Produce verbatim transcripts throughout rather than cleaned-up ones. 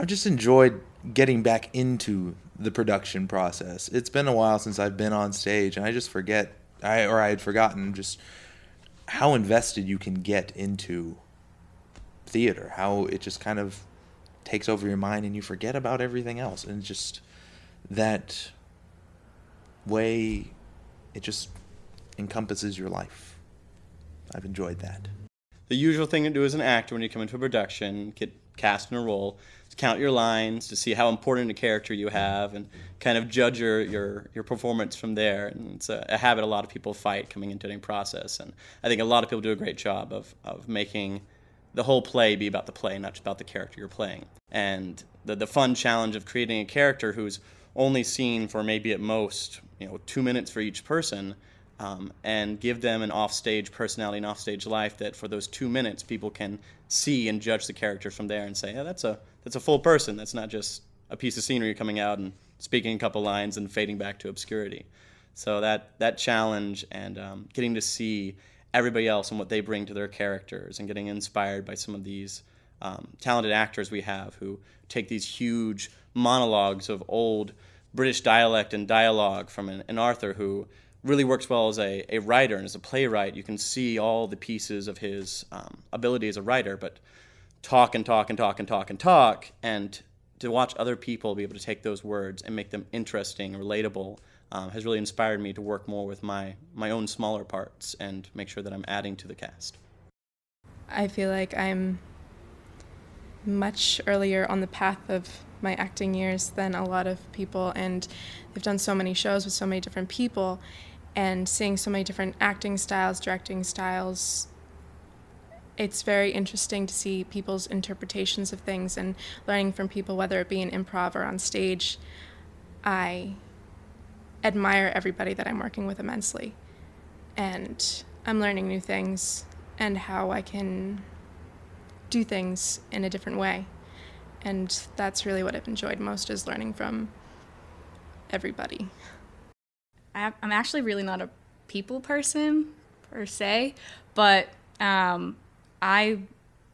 I've just enjoyed getting back into the production process. It's been a while since I've been on stage, and I just forget, I or I had forgotten just how invested you can get into theater, how it just kind of takes over your mind and you forget about everything else. And just that way, it just encompasses your life. I've enjoyed that. The usual thing to do as an actor when you come into a production, get cast in a role, to count your lines, to see how important a character you have, and kind of judge your your, your performance from there. And it's a, a habit a lot of people fight coming into any process, and I think a lot of people do a great job of, of making the whole play be about the play, not just about the character you're playing. And the, the fun challenge of creating a character who's only seen for maybe at most, you know, two minutes for each person, Um, and give them an offstage personality and offstage life that for those two minutes people can see and judge the character from there and say, oh, that's a that's a full person. That's not just a piece of scenery coming out and speaking a couple lines and fading back to obscurity. So that, that challenge and um, getting to see everybody else and what they bring to their characters and getting inspired by some of these um, talented actors we have who take these huge monologues of old British dialect and dialogue from an, an Arthur who really works well as a, a writer and as a playwright. You can see all the pieces of his um, ability as a writer, but talk and talk and talk and talk and talk, and to watch other people be able to take those words and make them interesting, relatable, um, has really inspired me to work more with my, my own smaller parts and make sure that I'm adding to the cast. I feel like I'm much earlier on the path of my acting years than a lot of people, and they've done so many shows with so many different people and seeing so many different acting styles, directing styles. It's very interesting to see people's interpretations of things and learning from people, whether it be in improv or on stage. I admire everybody that I'm working with immensely, and I'm learning new things and how I can do things in a different way. And that's really what I've enjoyed most, is learning from everybody. I'm actually really not a people person, per se, but um, I'm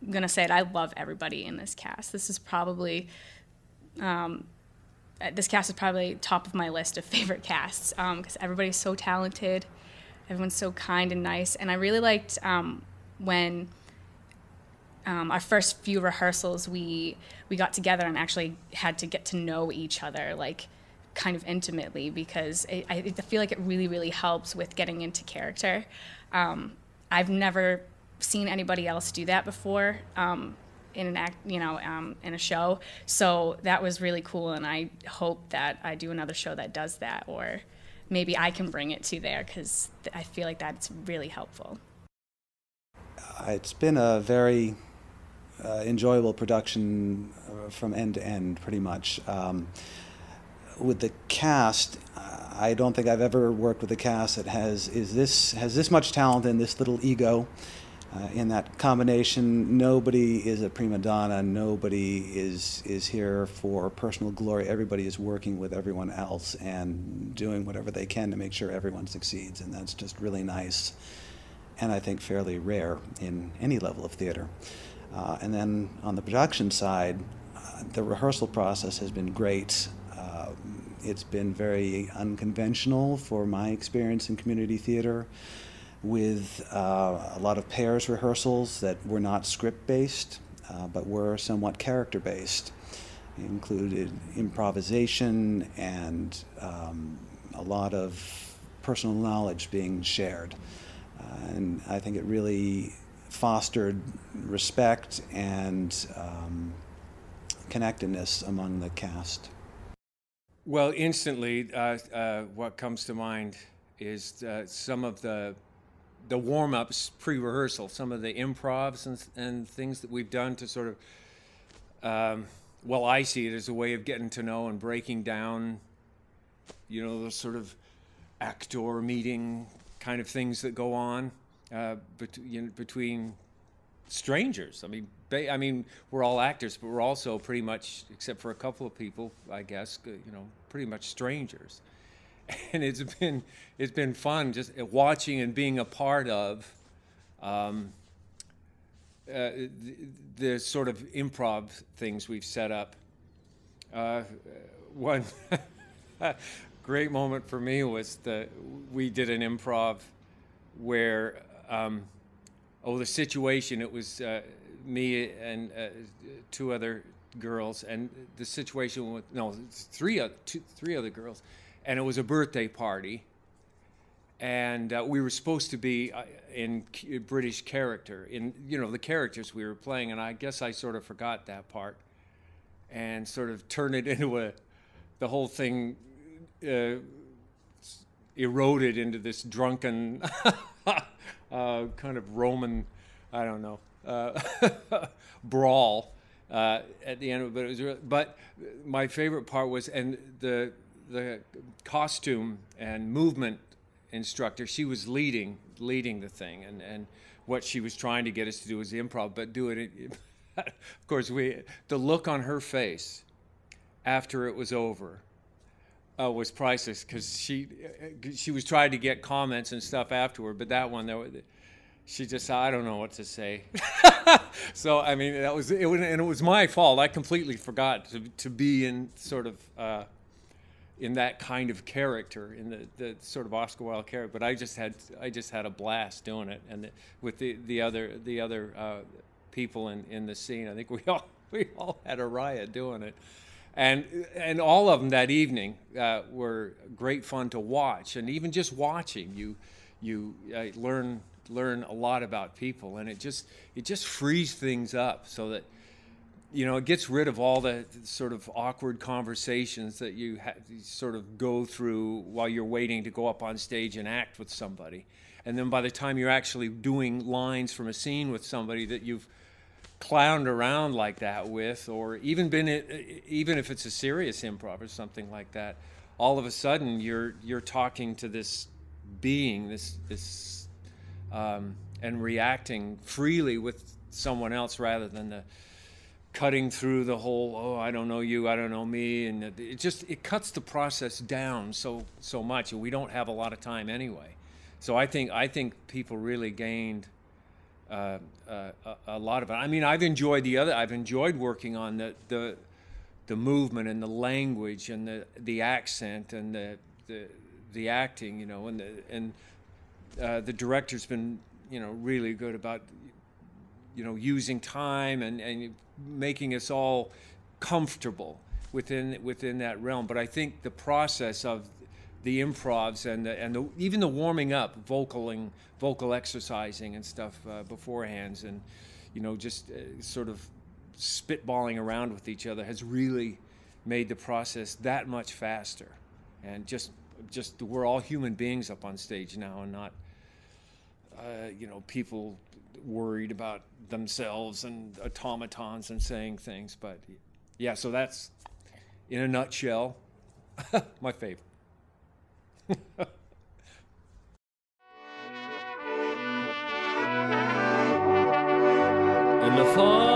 going to say it. I love everybody in this cast. This is probably, um, this cast is probably top of my list of favorite casts, because um, everybody's so talented, everyone's so kind and nice, and I really liked um, when... Um, our first few rehearsals, we we got together and actually had to get to know each other, like, kind of intimately, because it, I feel like it really, really helps with getting into character. Um, I've never seen anybody else do that before um, in an act, you know, um, in a show. So that was really cool, and I hope that I do another show that does that, or maybe I can bring it to there, because I feel like that's really helpful. Uh, it's been a very Uh, enjoyable production uh, from end to end, pretty much. Um, with the cast, I don't think I've ever worked with a cast that has is this has this much talent and this little ego. Uh, in that combination, nobody is a prima donna. Nobody is is here for personal glory. Everybody is working with everyone else and doing whatever they can to make sure everyone succeeds, and that's just really nice, and I think fairly rare in any level of theater. Uh, and then on the production side, uh, the rehearsal process has been great. Uh, it's been very unconventional for my experience in community theater, with uh, a lot of pairs rehearsals that were not script-based, uh, but were somewhat character-based. It included improvisation and um, a lot of personal knowledge being shared. Uh, and I think it really fostered respect and um, connectedness among the cast. Well, instantly, uh, uh, what comes to mind is uh, some of the the warm-ups pre-rehearsal, some of the improvs and, and things that we've done to sort of um, well, I see it as a way of getting to know and breaking down, you know, those sort of actor meeting kind of things that go on uh, bet you know, between strangers. I mean, they, I mean, we're all actors, but we're also pretty much, except for a couple of people, I guess, you know, pretty much strangers. And it's been it's been fun just watching and being a part of um, uh, the, the sort of improv things we've set up. Uh, one great moment for me was that we did an improv where um, oh the situation it was uh, me and uh, two other girls, and the situation with no three uh, two, three other girls. And it was a birthday party, and uh, we were supposed to be uh, in C British character, in, you know, the characters we were playing, and I guess I sort of forgot that part and sort of turned it into a, the whole thing uh, eroded into this drunken uh, kind of Roman, I don't know, uh, brawl uh, at the end of it. But, it was really, but my favorite part was, and the, the costume and movement instructor, she was leading leading the thing, and and what she was trying to get us to do was improv, but do it, it of course we the look on her face after it was over uh, was priceless, because she she was trying to get comments and stuff afterward, but that one, there she just said, I don't know what to say. So I mean, that was it was, and it was my fault. I completely forgot to, to be in sort of uh in that kind of character, in the, the sort of Oscar Wilde character, but I just had I just had a blast doing it, and the, with the the other the other uh, people in in the scene, I think we all we all had a riot doing it, and and all of them that evening uh, were great fun to watch, and even just watching you you uh, learn learn a lot about people, and it just it just frees things up so that, you know, it gets rid of all the sort of awkward conversations that you, ha you sort of go through while you're waiting to go up on stage and act with somebody. And then by the time you're actually doing lines from a scene with somebody that you've clowned around like that with, or even been, it, even if it's a serious improv or something like that, all of a sudden you're, you're talking to this being, this, this, um, and reacting freely with someone else rather than the, cutting through the whole, oh, I don't know you, I don't know me, and it just, it cuts the process down so so much, and we don't have a lot of time anyway. So I think I think people really gained uh, uh, a, a lot of it. I mean, I've enjoyed the other, I've enjoyed working on the the, the movement and the language and the the accent and the the, the acting, you know, and the, and uh, the director's been, you know, really good about, you know, using time and and. making us all comfortable within within that realm. But I think the process of the improvs and the, and the, even the warming up, vocaling, vocal exercising and stuff uh, beforehands, and you know, just uh, sort of spitballing around with each other has really made the process that much faster. And just just we're all human beings up on stage now, and not uh, you know, people worried about themselves and automatons and saying things. But yeah, so that's in a nutshell my favorite. In the fall.